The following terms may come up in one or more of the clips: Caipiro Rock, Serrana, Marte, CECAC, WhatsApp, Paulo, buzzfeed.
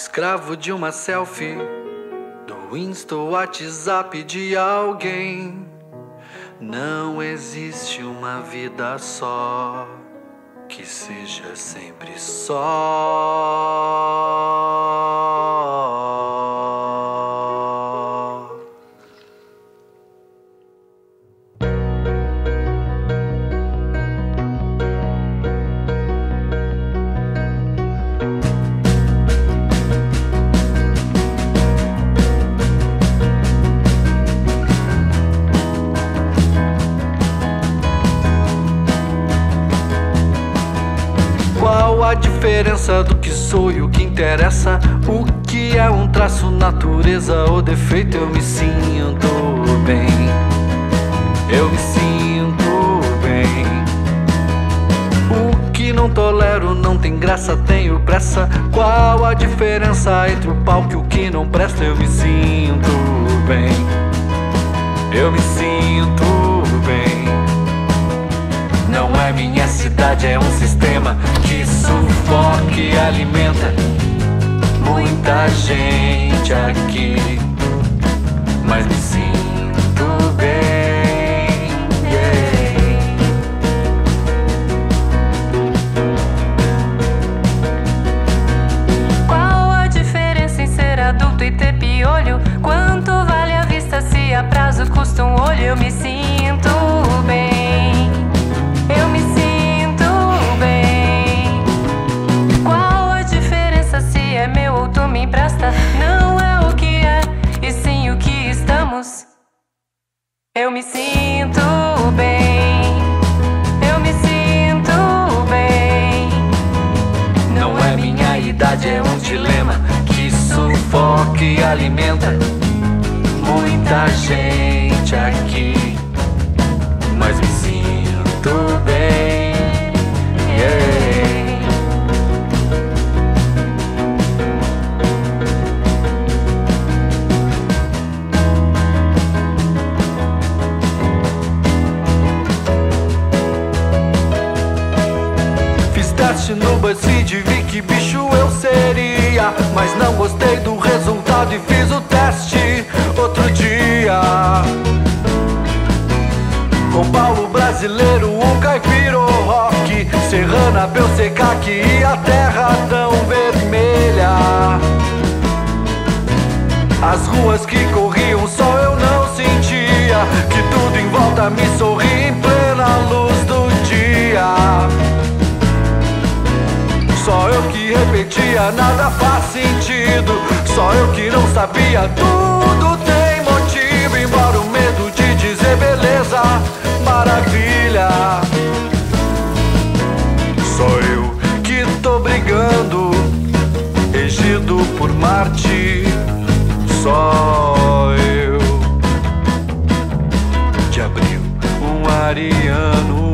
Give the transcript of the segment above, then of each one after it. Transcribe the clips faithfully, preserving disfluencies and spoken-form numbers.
Escravo de uma selfie, do Insta ou WhatsApp de alguém. Não existe uma vida só que seja sempre só. Qual a diferença do que sou e o que interessa? O que é um traço, natureza ou defeito? Eu me sinto bem, eu me sinto bem. O que não tolero não tem graça, tenho pressa. Qual a diferença entre o palco e o que não presta? Eu me sinto bem, eu me sinto bem. Não é minha cidade, é um sistema que sufoca e alimenta muita gente aqui. Mas me sinto bem, yeah. Qual a diferença em ser adulto e ter piolho? Quanto vale a vista se a prazo custa um olho? Eu me sinto bem, eu me sinto bem. Qual a diferença se é meu ou tu me empresta? Não é o que é, e sim o que estamos. Eu me sinto bem, eu me sinto bem. Não é minha idade, é um dilema que sufoca e alimenta muita gente aqui. Mas me sinto tudo bem, yeah. Fiz teste no BuzzFeed, vi que bicho eu seria, mas não gostei do resultado e fiz o teste outro dia. O Paulo brasileiro, o caipiro rock, serrana, pelo C E C A C e a terra tão vermelha. As ruas que corriam só eu não sentia, que tudo em volta me sorria em plena luz do dia. Só eu que repetia, nada faz sentido, só eu que não sabia, tudo tem motivo. Embora o medo de dizer beleza, maravilha, só eu que tô brigando, regido por Marte. Só eu de abril, um ariano.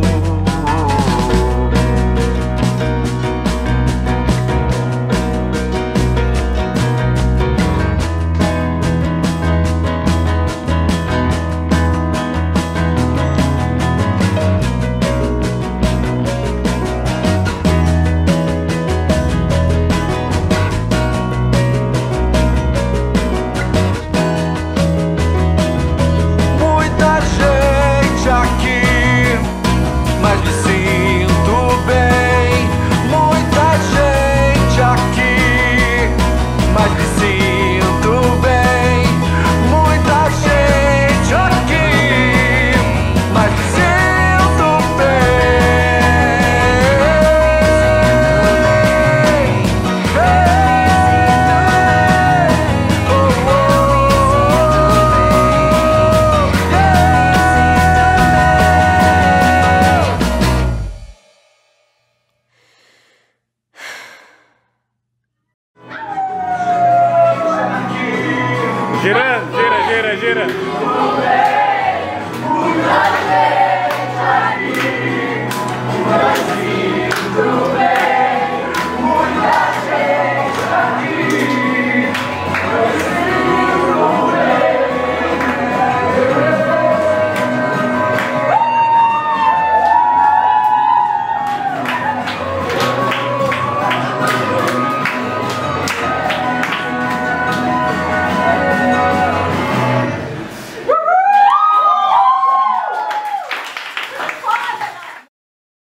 Gira, gira, gira, gira.